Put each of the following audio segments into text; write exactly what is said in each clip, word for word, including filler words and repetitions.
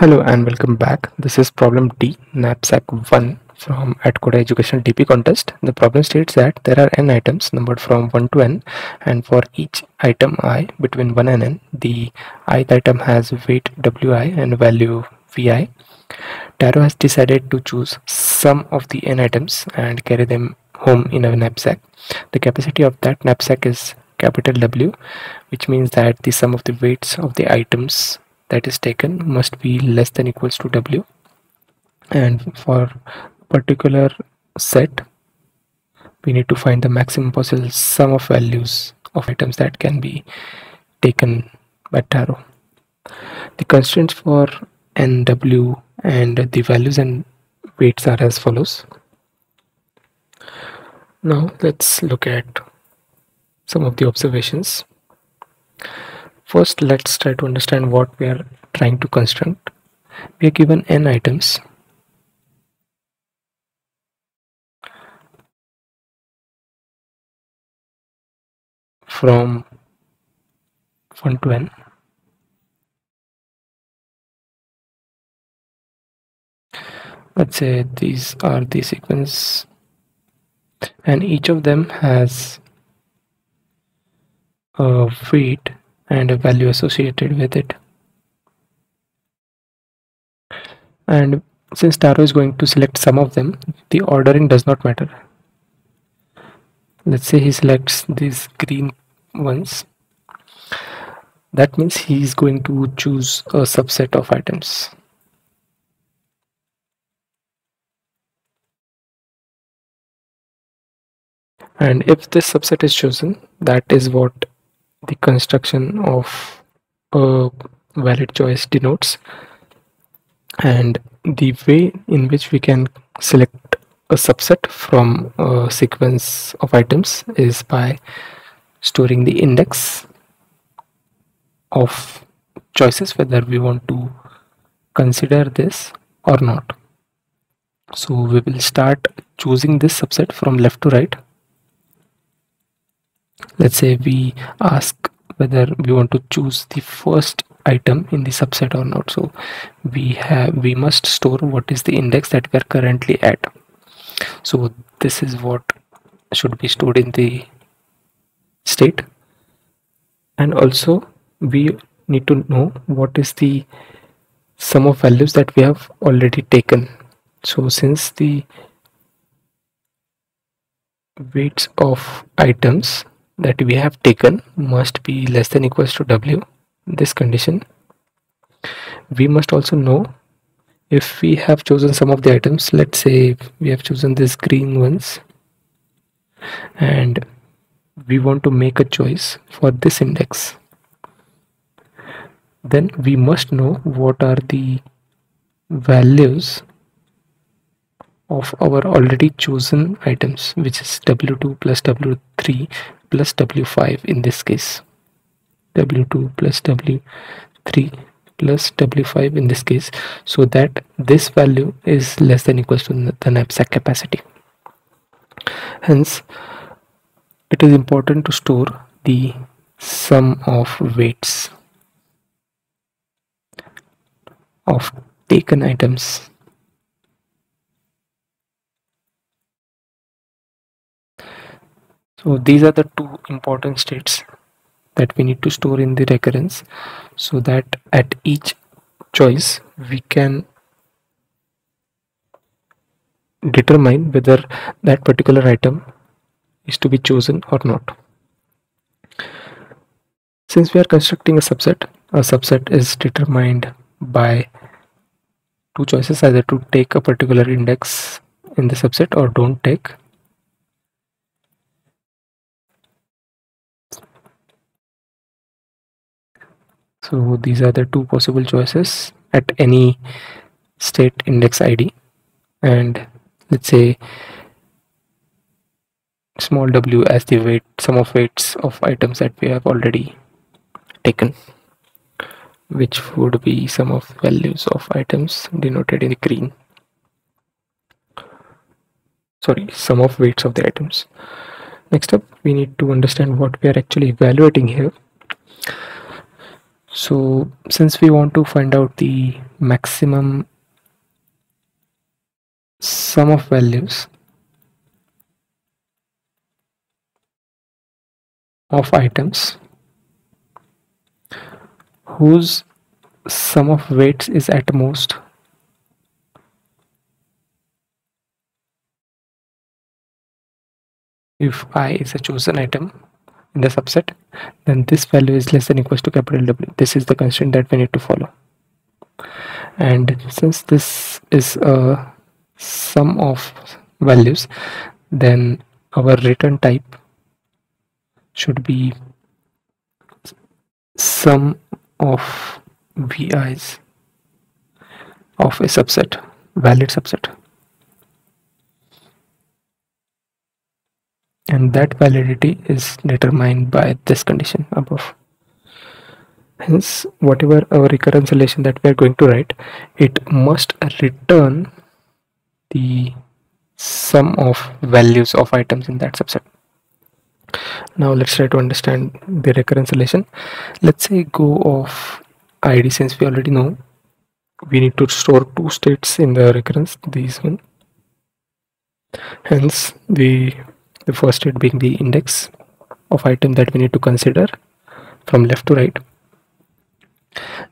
Hello and welcome back. This is problem D, knapsack one from AtCoder Educational D P Contest. The problem states that there are n items numbered from one to n, and for each item I between one and n, the ith item has weight wi and value vi. Taro has decided to choose some of the n items and carry them home in a knapsack. The capacity of that knapsack is capital W, which means that the sum of the weights of the items that is taken must be less than equals to W, and for particular set we need to find the maximum possible sum of values of items that can be taken by Taro. The constraints for N, W and the values and weights are as follows. Now let's look at some of the observations. First, let's try to understand what we are trying to construct. We are given n items. From one to n. Let's say these are the sequence, and each of them has a weight and a value associated with it. And since Taro is going to select some of them, the ordering does not matter. Let's say he selects these green ones. That means he is going to choose a subset of items. And if this subset is chosen, that is what the construction of a valid choice denotes, and the way in which we can select a subset from a sequence of items is by storing the index of choices, whether we want to consider this or not. So we will start choosing this subset from left to right. Let's say we ask whether we want to choose the first item in the subset or not. So we have we must store what is the index that we are currently at. So this is what should be stored in the state, and also we need to know what is the sum of values that we have already taken. So since the weights of items that we have taken must be less than equals to W, this condition, we must also know if we have chosen some of the items. Let's say we have chosen these green ones and we want to make a choice for this index, then we must know what are the values of our already chosen items, which is W two plus W three plus W five in this case, W two plus W three plus W five in this case, so that this value is less than equals to the knapsack capacity. Hence, it is important to store the sum of weights of taken items. So these are the two important states that we need to store in the recurrence, so that at each choice we can determine whether that particular item is to be chosen or not. Since we are constructing a subset, a subset is determined by two choices, either to take a particular index in the subset or don't take. So these are the two possible choices at any state index I D, and let's say small w as the weight, sum of weights of items that we have already taken, which would be sum of values of items denoted in green. Sorry, sum of weights of the items. Next up, we need to understand what we are actually evaluating here. So since we want to find out the maximum sum of values of items whose sum of weights is at most if I is a chosen item in the subset, then this value is less than or equals to capital W. This is the constraint that we need to follow, and since this is a sum of values, then our return type should be sum of vi's of a subset, valid subset, and that validity is determined by this condition above. Hence, whatever our recurrence relation that we are going to write, it must return the sum of values of items in that subset. Now let's try to understand the recurrence relation. Let's say go of I D, since we already know we need to store two states in the recurrence, these one. Hence the the first state being the index of item that we need to consider from left to right,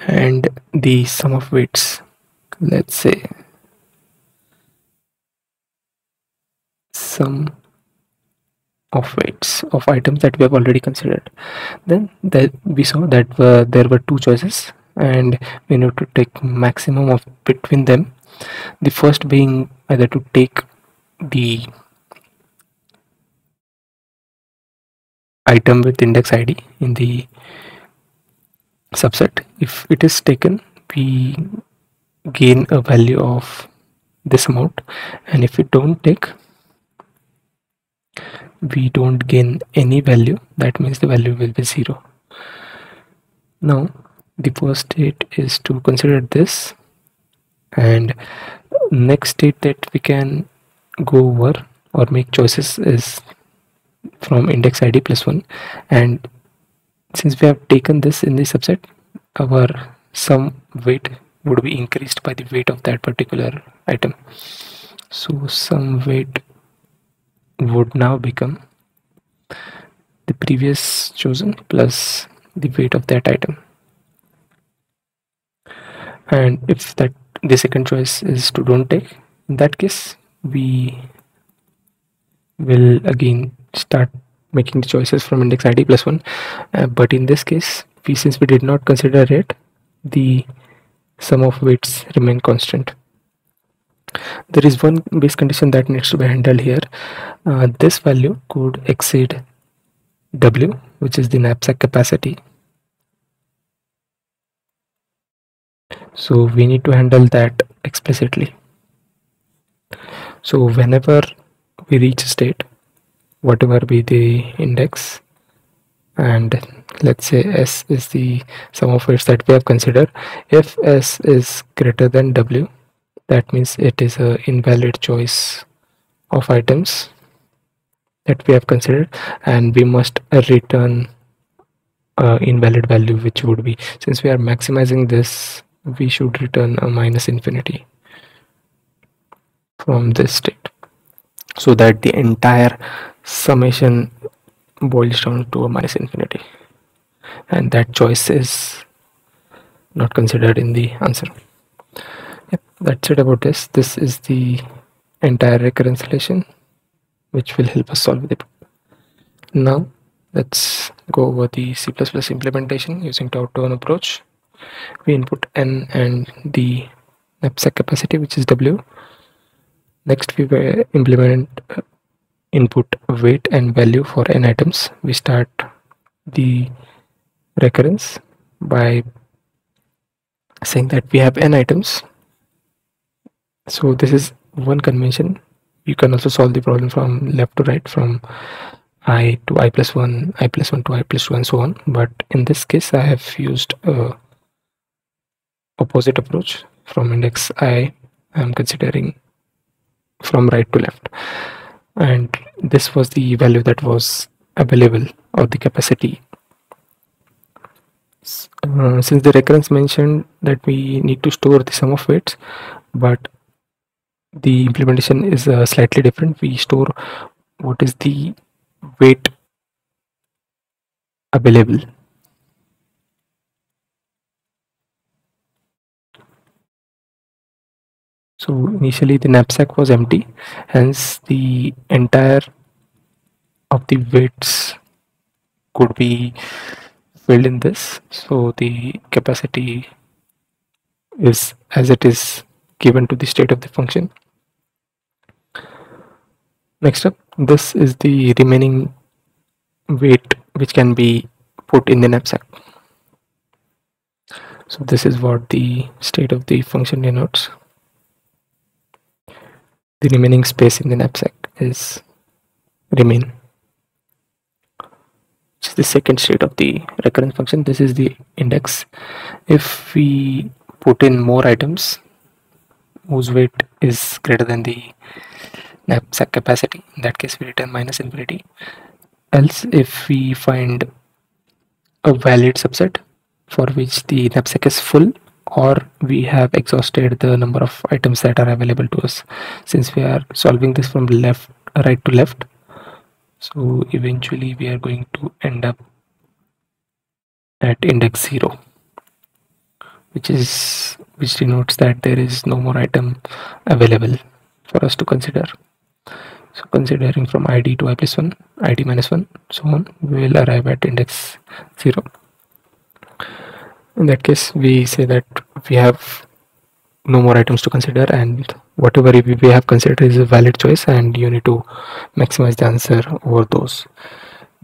and the sum of weights, let's say sum of weights of items that we have already considered. Then that we saw that uh, there were two choices, and we need to take maximum of between them, the first being either to take the item with index I D in the subset. If it is taken, we gain a value of this amount, and if we don't take, we don't gain any value. That means the value will be zero. Now the first state is to consider this, and next state that we can go over or make choices is from index I D plus one, and since we have taken this in the subset, our sum weight would be increased by the weight of that particular item. So sum weight would now become the previous chosen plus the weight of that item. And if that the second choice is to don't take, in that case we will again start making the choices from index I D plus one, uh, but in this case we, since we did not consider it, the sum of weights remain constant. There is one base condition that needs to be handled here. Uh, this value could exceed W, which is the knapsack capacity, so we need to handle that explicitly. So whenever we reach a state, whatever be the index, and let's say S is the sum of weights that we have considered, if S is greater than W, that means it is an invalid choice of items that we have considered, and we must return uh, invalid value, which would be, since we are maximizing this, we should return a minus infinity from this state, so that the entire summation boils down to a minus infinity, and that choice is not considered in the answer. Yep, that's it about this. This is the entire recurrence relation, which will help us solve the problem. Now let's go over the C plus plus implementation using top-down approach. We input N and the knapsack capacity, which is W. Next we implement uh, input weight and value for N items. We start the recurrence by saying that we have N items. So this is one convention. You can also solve the problem from left to right, from I to I plus one, I plus one to I plus two, and so on. But in this case I have used a opposite approach. From index I, I am considering from right to left, and this was the value that was available, or the capacity uh, since the recurrence mentioned that we need to store the sum of weights, but the implementation is uh, slightly different. We store what is the weight available. So initially the knapsack was empty, hence the entire of the weights could be filled in this. So the capacity is as it is given to the state of the function. Next up, this is the remaining weight which can be put in the knapsack. So this is what the state of the function denotes. The remaining space in the knapsack is remain, which is the second state of the recurrence function. This is the index. If we put in more items whose weight is greater than the knapsack capacity, in that case we return minus infinity. Else, if we find a valid subset for which the knapsack is full, or we have exhausted the number of items that are available to us. Since we are solving this from left right to left, so eventually we are going to end up at index zero, which is which denotes that there is no more item available for us to consider. So considering from id to i plus one, id minus one, so on, we will arrive at index zero. In that case, we say that we have no more items to consider, and whatever we have considered is a valid choice, and you need to maximize the answer over those.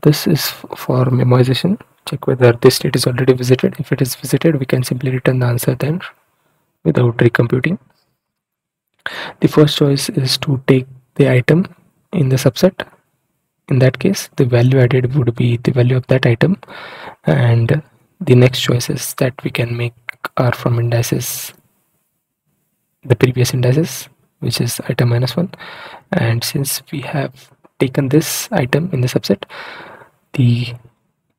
This is for memoization. Check whether this state is already visited. If it is visited, we can simply return the answer then without recomputing. The first choice is to take the item in the subset. In that case, the value added would be the value of that item, and the next choices that we can make are from indices, the previous indices, which is item minus one, and since we have taken this item in the subset, the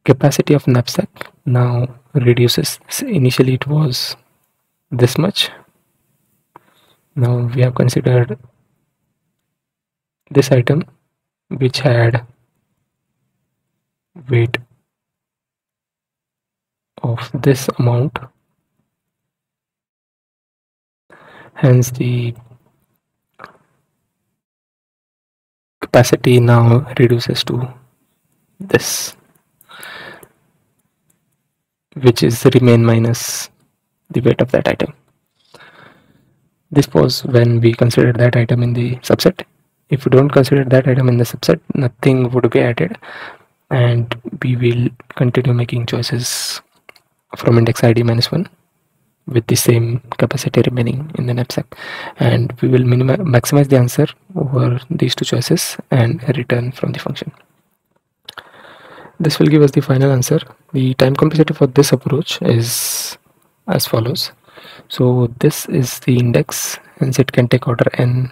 capacity of knapsack now reduces. So initially it was this much. Now we have considered this item which had weight of this amount, hence the capacity now reduces to this, which is remain minus the weight of that item. This was when we considered that item in the subset. If we don't consider that item in the subset, nothing would be added, and we will continue making choices from index id minus one with the same capacity remaining in the knapsack, and we will minimize maximize the answer over these two choices and return from the function. This will give us the final answer. The time compensator for this approach is as follows. So this is the index, hence it can take order n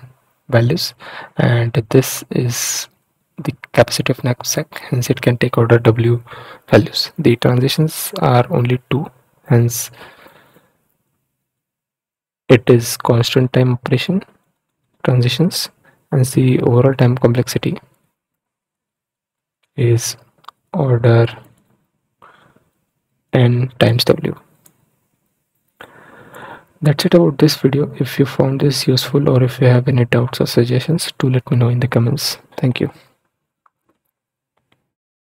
values, and this is the capacity of knapsack, hence it can take order w values. The transitions are only two, hence it is constant time operation transitions, and the overall time complexity is order n times w. That's it about this video. If you found this useful, or if you have any doubts or suggestions, do let me know in the comments. Thank you.